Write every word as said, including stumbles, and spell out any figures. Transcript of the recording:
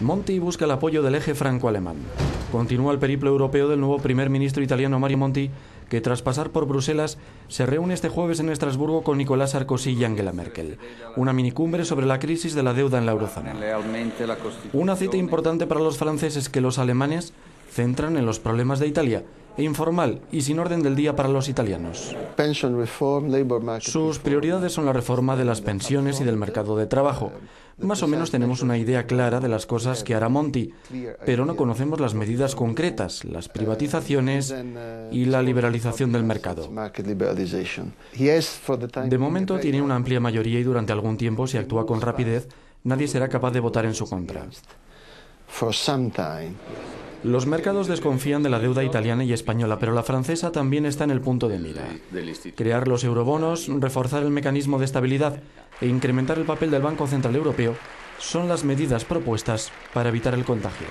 Monti busca el apoyo del eje franco-alemán. Continúa el periplo europeo del nuevo primer ministro italiano Mario Monti, que tras pasar por Bruselas se reúne este jueves en Estrasburgo con Nicolás Sarkozy y Angela Merkel. Una minicumbre sobre la crisis de la deuda en la eurozona. Una cita importante para los franceses que los alemanes centran en los problemas de Italia, e informal y sin orden del día para los italianos. Sus prioridades son la reforma de las pensiones y del mercado de trabajo. Más o menos tenemos una idea clara de las cosas que hará Monti, pero no conocemos las medidas concretas, las privatizaciones y la liberalización del mercado. De momento tiene una amplia mayoría y durante algún tiempo, si actúa con rapidez, nadie será capaz de votar en su contra. Los mercados desconfían de la deuda italiana y española, pero la francesa también está en el punto de mira. Crear los eurobonos, reforzar el mecanismo de estabilidad e incrementar el papel del Banco Central Europeo son las medidas propuestas para evitar el contagio.